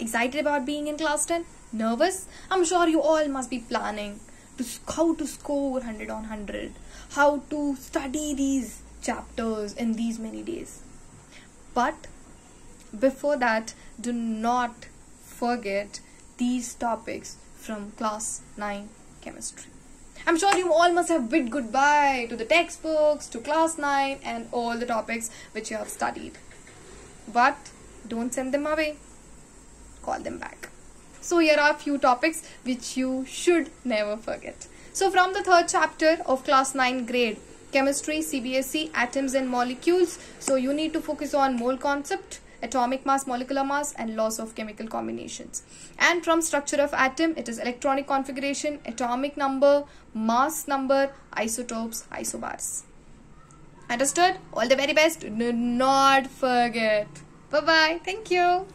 Excited about being in class 10? Nervous? I'm sure you all must be planning to how to score 100 on 100, how to study these chapters in these many days. But before that, do not forget these topics from class 9 chemistry. I'm sure you all must have bid goodbye to the textbooks, to class 9 and all the topics which you have studied. But don't send them away. Call them back. So here are a few topics which you should never forget. So from the 3rd chapter of class 9 grade, Chemistry, CBSE, Atoms and Molecules. So you need to focus on mole concept, atomic mass, molecular mass and laws of chemical combinations. And from structure of atom, it is electronic configuration, atomic number, mass number, isotopes, isobars. Understood? All the very best. Do not forget. Bye-bye. Thank you.